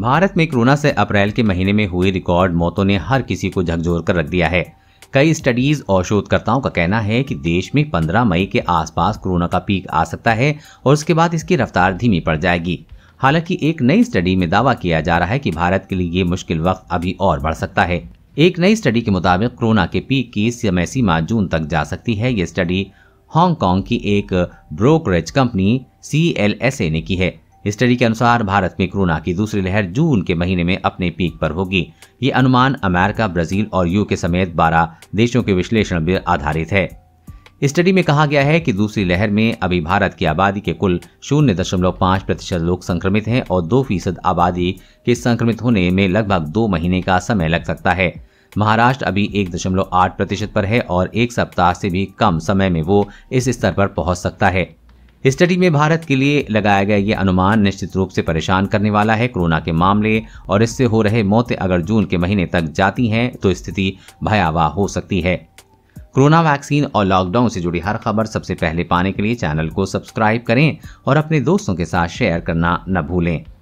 भारत में कोरोना से अप्रैल के महीने में हुई रिकॉर्ड मौतों ने हर किसी को झकझोर कर रख दिया है। कई स्टडीज और शोधकर्ताओं का कहना है कि देश में 15 मई के आसपास कोरोना का पीक आ सकता है और उसके बाद इसकी रफ्तार धीमी पड़ जाएगी। हालांकि एक नई स्टडी में दावा किया जा रहा है कि भारत के लिए ये मुश्किल वक्त अभी और बढ़ सकता है। एक नई स्टडी के मुताबिक कोरोना के पीक की समय सीमा जून तक जा सकती है। ये स्टडी हांगकांग की एक ब्रोकरेज कंपनी CLSA ने की है। स्टडी के अनुसार भारत में कोरोना की दूसरी लहर जून के महीने में अपने पीक पर होगी। ये अनुमान अमेरिका, ब्राजील और यूके समेत 12 देशों के विश्लेषण पर आधारित है। स्टडी में कहा गया है कि दूसरी लहर में अभी भारत की आबादी के कुल 0.5% लोग संक्रमित हैं और 2% आबादी के संक्रमित होने में लगभग 2 महीने का समय लग सकता है। महाराष्ट्र अभी 1.8% पर है और 1 सप्ताह से भी कम समय में वो इस स्तर पर पहुंच सकता है। स्टडी में भारत के लिए लगाया गया ये अनुमान निश्चित रूप से परेशान करने वाला है। कोरोना के मामले और इससे हो रहे मौतें अगर जून के महीने तक जाती हैं तो स्थिति भयावह हो सकती है। कोरोना वैक्सीन और लॉकडाउन से जुड़ी हर खबर सबसे पहले पाने के लिए चैनल को सब्सक्राइब करें और अपने दोस्तों के साथ शेयर करना न भूलें।